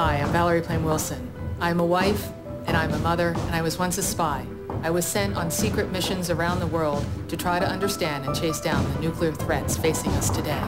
Hi, I'm Valerie Plame Wilson. I'm a wife, and I'm a mother, and I was once a spy. I was sent on secret missions around the world to try to understand and chase down the nuclear threats facing us today.